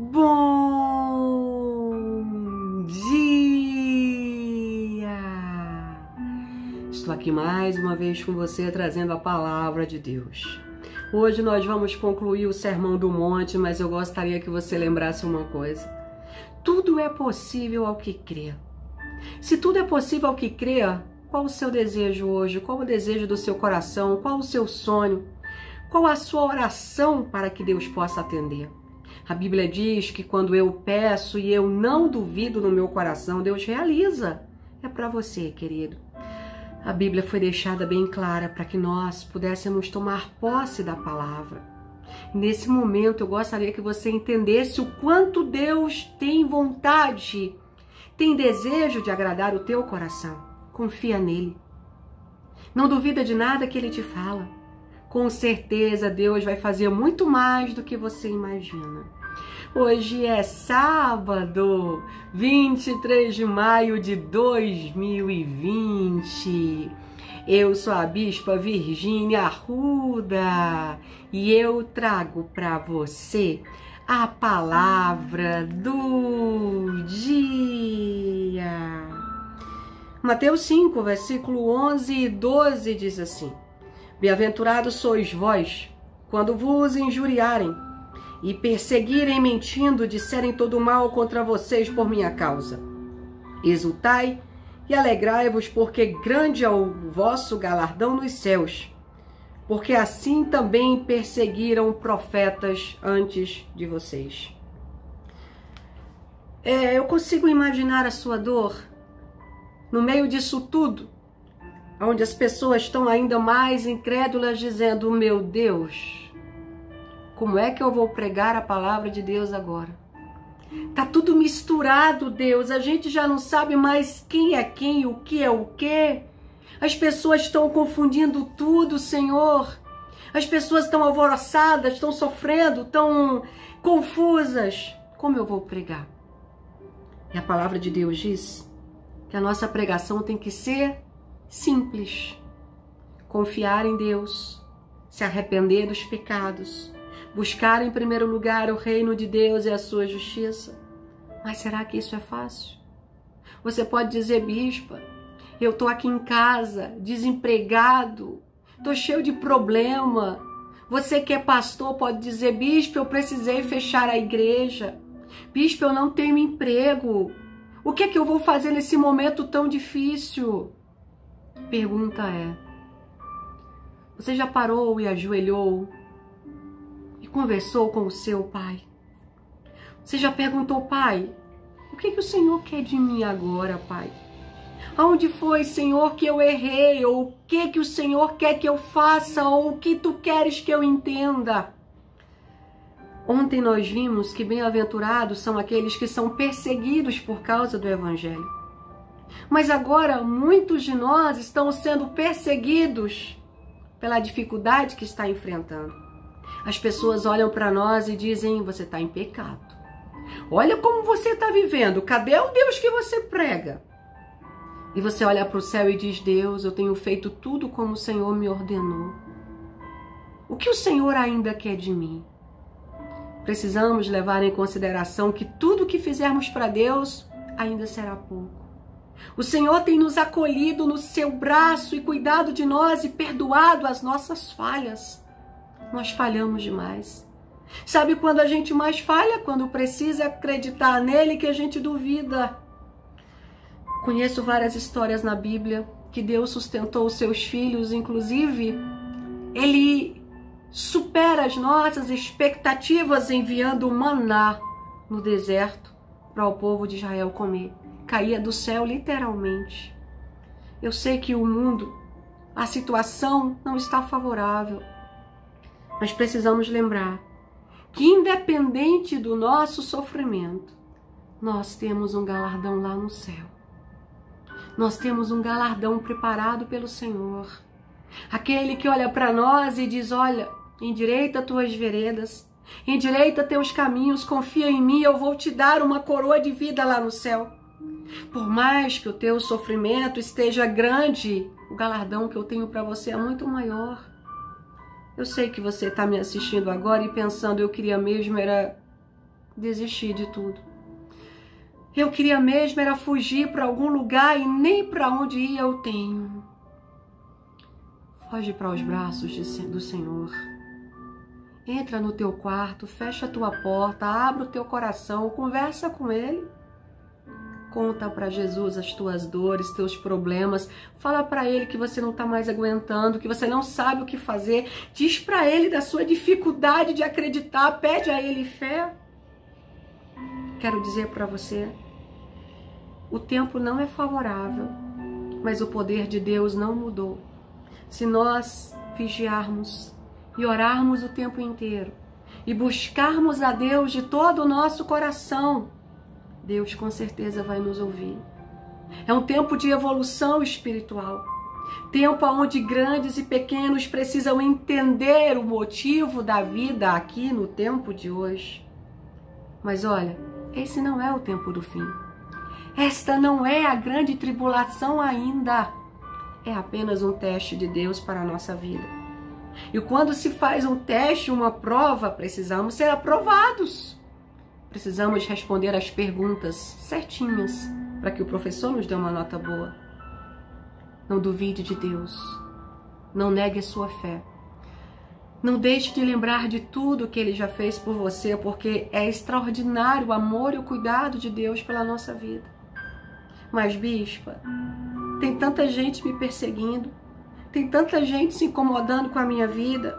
Bom dia! Estou aqui mais uma vez com você, trazendo a Palavra de Deus. Hoje nós vamos concluir o Sermão do Monte, mas eu gostaria que você lembrasse uma coisa. Tudo é possível ao que crê. Se tudo é possível ao que crê, qual o seu desejo hoje? Qual o desejo do seu coração? Qual o seu sonho? Qual a sua oração para que Deus possa atender? A Bíblia diz que quando eu peço e eu não duvido no meu coração, Deus realiza. É para você, querido. A Bíblia foi deixada bem clara para que nós pudéssemos tomar posse da palavra. Nesse momento, eu gostaria que você entendesse o quanto Deus tem vontade, tem desejo de agradar o teu coração. Confia nele. Não duvida de nada que ele te fala. Com certeza Deus vai fazer muito mais do que você imagina. Hoje é sábado, 23 de maio de 2020. Eu sou a Bispa Virgínia Arruda e eu trago para você a palavra do dia. Mateus 5, versículo 11 e 12 diz assim: Bem-aventurados sois vós, quando vos injuriarem e perseguirem mentindo, disserem todo mal contra vocês por minha causa. Exultai e alegrai-vos, porque grande é o vosso galardão nos céus, porque assim também perseguiram profetas antes de vocês. Eu consigo imaginar a sua dor no meio disso tudo, onde as pessoas estão ainda mais incrédulas, dizendo: meu Deus, como é que eu vou pregar a palavra de Deus agora? Tá tudo misturado, Deus, a gente já não sabe mais quem é quem, o que é o quê. As pessoas estão confundindo tudo, Senhor. As pessoas estão alvoroçadas, estão sofrendo, estão confusas. Como eu vou pregar? E a palavra de Deus diz que a nossa pregação tem que ser simples: confiar em Deus, se arrepender dos pecados, buscar em primeiro lugar o reino de Deus e a sua justiça. Mas será que isso é fácil? Você pode dizer: bispa, eu tô aqui em casa, desempregado, tô cheio de problema. Você que é pastor pode dizer: bispa, eu precisei fechar a igreja. Bispa, eu não tenho emprego. O que é que eu vou fazer nesse momento tão difícil? Pergunta é: você já parou e ajoelhou e conversou com o seu pai? Você já perguntou: pai, o que que o Senhor quer de mim agora, pai? Aonde foi, Senhor, que eu errei? Ou o que que o Senhor quer que eu faça? Ou o que tu queres que eu entenda? Ontem nós vimos que bem-aventurados são aqueles que são perseguidos por causa do Evangelho. Mas agora muitos de nós estão sendo perseguidos pela dificuldade que está enfrentando. As pessoas olham para nós e dizem: você está em pecado. Olha como você está vivendo. Cadê o Deus que você prega? E você olha para o céu e diz: Deus, eu tenho feito tudo como o Senhor me ordenou. O que o Senhor ainda quer de mim? Precisamos levar em consideração que tudo que fizermos para Deus ainda será pouco. O Senhor tem nos acolhido no seu braço e cuidado de nós e perdoado as nossas falhas. Nós falhamos demais. Sabe quando a gente mais falha? Quando precisa acreditar nele, que a gente duvida. Conheço várias histórias na Bíblia que Deus sustentou os seus filhos, inclusive ele supera as nossas expectativas enviando maná no deserto para o povo de Israel comer. Caía do céu, literalmente. Eu sei que o mundo, a situação não está favorável, mas precisamos lembrar que, independente do nosso sofrimento, nós temos um galardão lá no céu. Nós temos um galardão preparado pelo Senhor. Aquele que olha para nós e diz: olha, endireita tuas veredas, endireita teus caminhos, confia em mim, eu vou te dar uma coroa de vida lá no céu. Por mais que o teu sofrimento esteja grande, o galardão que eu tenho para você é muito maior. Eu sei que você está me assistindo agora e pensando: eu queria mesmo era desistir de tudo. Eu queria mesmo era fugir para algum lugar e nem para onde ir eu tenho. Foge para os braços do Senhor. Entra no teu quarto, fecha a tua porta, abre o teu coração, conversa com Ele. Conta para Jesus as tuas dores, teus problemas. Fala para Ele que você não está mais aguentando, que você não sabe o que fazer. Diz para Ele da sua dificuldade de acreditar. Pede a Ele fé. Quero dizer para você, o tempo não é favorável, mas o poder de Deus não mudou. Se nós vigiarmos e orarmos o tempo inteiro e buscarmos a Deus de todo o nosso coração, Deus com certeza vai nos ouvir. É um tempo de evolução espiritual. Tempo onde grandes e pequenos precisam entender o motivo da vida aqui no tempo de hoje. Mas olha, esse não é o tempo do fim. Esta não é a grande tribulação ainda. É apenas um teste de Deus para a nossa vida. E quando se faz um teste, uma prova, precisamos ser aprovados. Precisamos responder as perguntas certinhas para que o professor nos dê uma nota boa. Não duvide de Deus. Não negue a sua fé. Não deixe de lembrar de tudo que Ele já fez por você, porque é extraordinário o amor e o cuidado de Deus pela nossa vida. Mas, Bispa, tem tanta gente me perseguindo. Tem tanta gente se incomodando com a minha vida.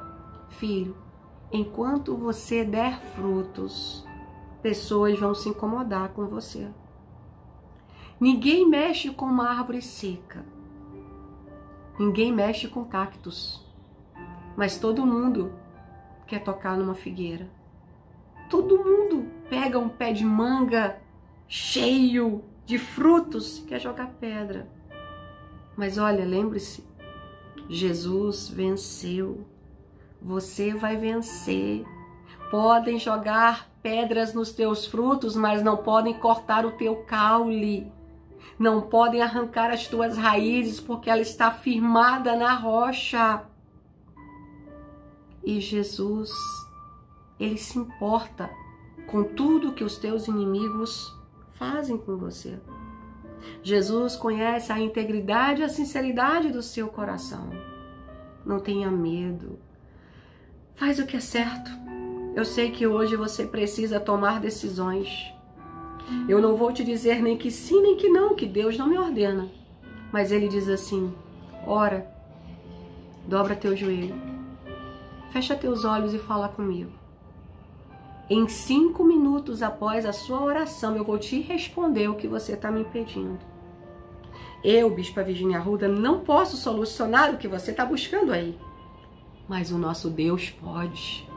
Filho, enquanto você der frutos, pessoas vão se incomodar com você. Ninguém mexe com uma árvore seca. Ninguém mexe com cactos. Mas todo mundo quer tocar numa figueira. Todo mundo pega um pé de manga cheio de frutos e quer jogar pedra. Mas olha, lembre-se, Jesus venceu. Você vai vencer. Podem jogar pedras nos teus frutos, mas não podem cortar o teu caule. Não podem arrancar as tuas raízes, porque ela está firmada na rocha. E Jesus, Ele se importa com tudo que os teus inimigos fazem com você. Jesus conhece a integridade e a sinceridade do seu coração. Não tenha medo. Faz o que é certo. Eu sei que hoje você precisa tomar decisões. Eu não vou te dizer nem que sim, nem que não, que Deus não me ordena. Mas Ele diz assim, ora, dobra teu joelho, fecha teus olhos e fala comigo. Em 5 minutos após a sua oração, eu vou te responder o que você está me pedindo. Eu, Bispa Virgínia Arruda, não posso solucionar o que você está buscando aí. Mas o nosso Deus pode.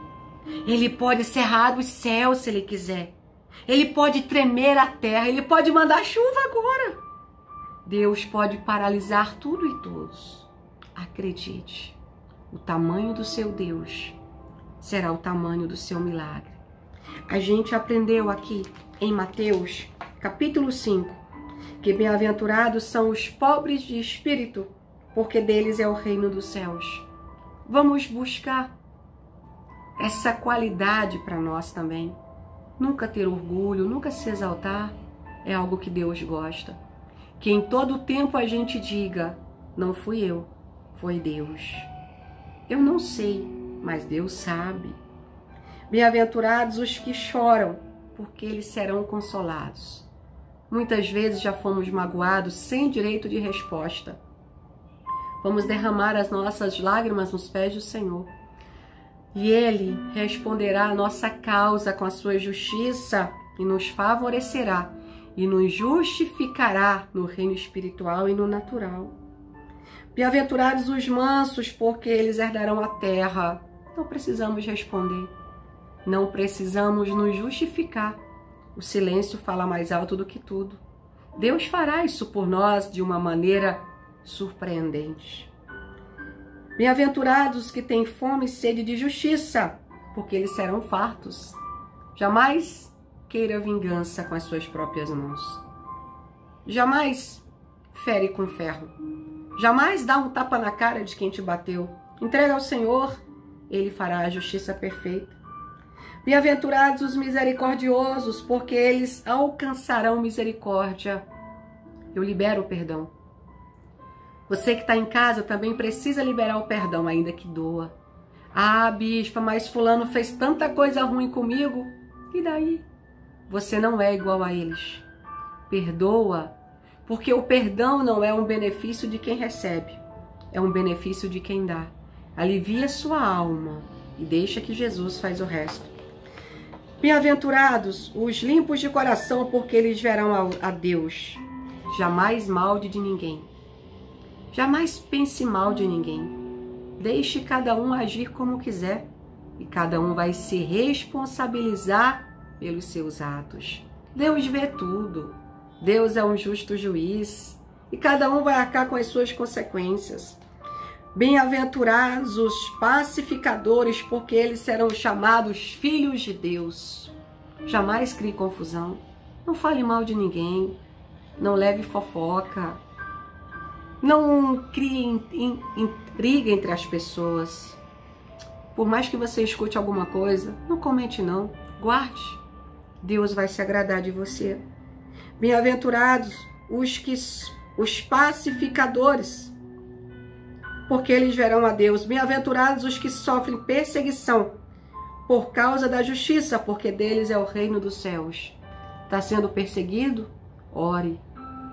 Ele pode cerrar os céus se Ele quiser. Ele pode tremer a terra. Ele pode mandar chuva agora. Deus pode paralisar tudo e todos. Acredite, o tamanho do seu Deus será o tamanho do seu milagre. A gente aprendeu aqui em Mateus, capítulo 5, que bem-aventurados são os pobres de espírito, porque deles é o reino dos céus. Vamos buscar essa qualidade para nós também. Nunca ter orgulho, nunca se exaltar, é algo que Deus gosta. Que em todo tempo a gente diga, não fui eu, foi Deus. Eu não sei, mas Deus sabe. Bem-aventurados os que choram, porque eles serão consolados. Muitas vezes já fomos magoados sem direito de resposta. Vamos derramar as nossas lágrimas nos pés do Senhor. E Ele responderá a nossa causa com a sua justiça e nos favorecerá e nos justificará no reino espiritual e no natural. Bem-aventurados os mansos, porque eles herdarão a terra. Não precisamos responder. Não precisamos nos justificar. O silêncio fala mais alto do que tudo. Deus fará isso por nós de uma maneira surpreendente. Bem-aventurados que têm fome e sede de justiça, porque eles serão fartos. Jamais queira vingança com as suas próprias mãos. Jamais fere com ferro. Jamais dá um tapa na cara de quem te bateu. Entrega ao Senhor, Ele fará a justiça perfeita. Bem-aventurados os misericordiosos, porque eles alcançarão misericórdia. Eu libero o perdão. Você que está em casa também precisa liberar o perdão, ainda que doa. Ah, bispa, mas fulano fez tanta coisa ruim comigo. E daí? Você não é igual a eles. Perdoa, porque o perdão não é um benefício de quem recebe, é um benefício de quem dá. Alivia sua alma e deixa que Jesus faz o resto. Bem-aventurados os limpos de coração, porque eles verão a Deus. Jamais malde de ninguém. Jamais pense mal de ninguém. Deixe cada um agir como quiser e cada um vai se responsabilizar pelos seus atos. Deus vê tudo. Deus é um justo juiz e cada um vai arcar com as suas consequências. Bem-aventurados os pacificadores, porque eles serão chamados filhos de Deus. Jamais crie confusão. Não fale mal de ninguém. Não leve fofoca. Não crie intriga entre as pessoas. Por mais que você escute alguma coisa, não comente não. Guarde. Deus vai se agradar de você. Bem-aventurados os pacificadores, porque eles verão a Deus. Bem-aventurados os que sofrem perseguição por causa da justiça, porque deles é o reino dos céus. Está sendo perseguido? Ore,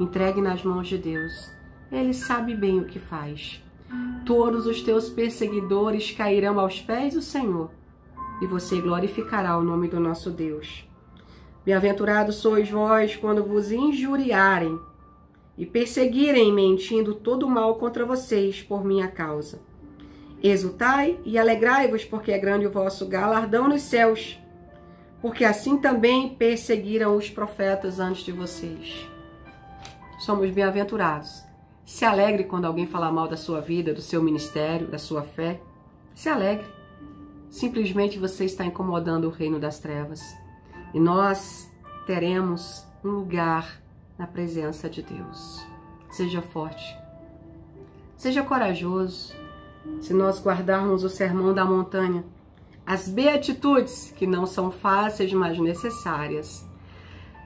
entregue nas mãos de Deus. Ele sabe bem o que faz. Todos os teus perseguidores cairão aos pés do Senhor, e você glorificará o nome do nosso Deus. Bem-aventurados sois vós quando vos injuriarem e perseguirem, mentindo, todo mal contra vocês por minha causa. Exultai e alegrai-vos, porque é grande o vosso galardão nos céus, porque assim também perseguiram os profetas antes de vocês. Somos bem-aventurados. Se alegre quando alguém falar mal da sua vida, do seu ministério, da sua fé. Se alegre. Simplesmente você está incomodando o reino das trevas. E nós teremos um lugar na presença de Deus. Seja forte, seja corajoso. Se nós guardarmos o Sermão da Montanha, as beatitudes, que não são fáceis, mas necessárias,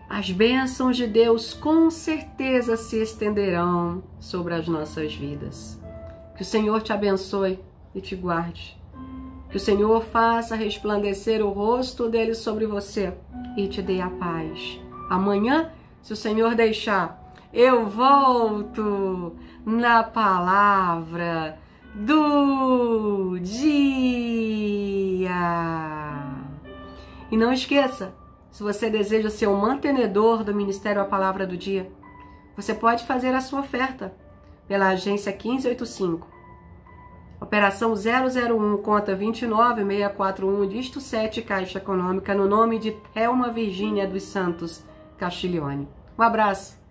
as bênçãos de Deus com certeza se estenderão sobre as nossas vidas. Que o Senhor te abençoe e te guarde. Que o Senhor faça resplandecer o rosto dele sobre você e te dê a paz. Amanhã, se o Senhor deixar, eu volto na palavra do dia. E não esqueça, se você deseja ser um mantenedor do Ministério A Palavra do Dia, você pode fazer a sua oferta pela agência 1585. Operação 001, conta 29641, dígito 7, Caixa Econômica, no nome de Helma Virgínia dos Santos Castiglione. Um abraço!